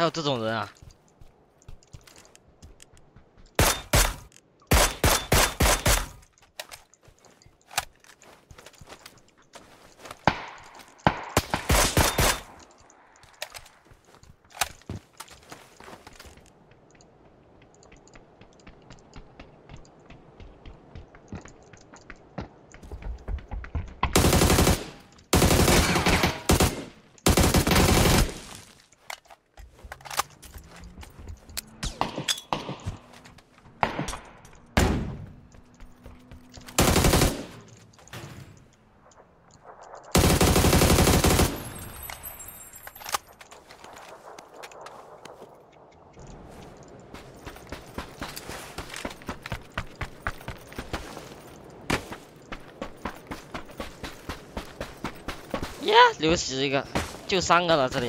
还有这种人啊！呀，流血一个，就3个了，这里。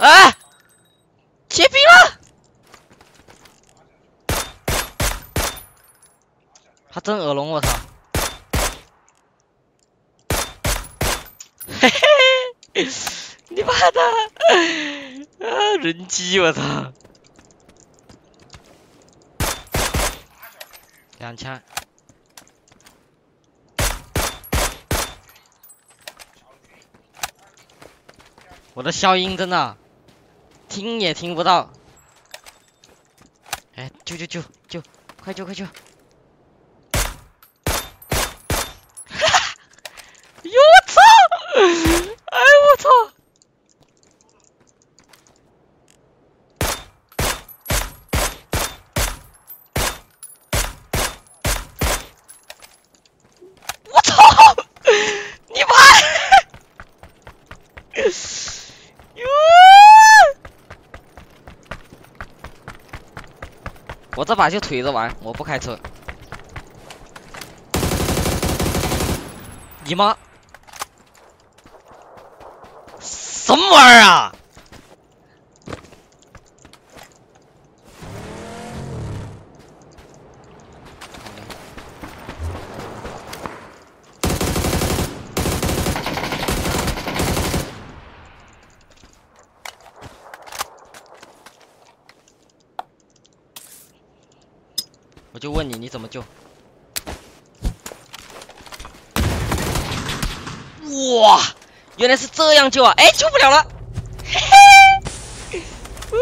啊！切兵了！他真耳聋，我操！嘿嘿，你妈的！啊，人机，我操！2枪。 我的消音真的听也听不到，哎，救！快救！哈！哟我操！哎我操！我操！你妈！ 我这把就腿着玩，我不开车。你妈！什么玩意儿啊！我就问你，你怎么救？哇，原来是这样救啊！哎，救不了了，嘿嘿，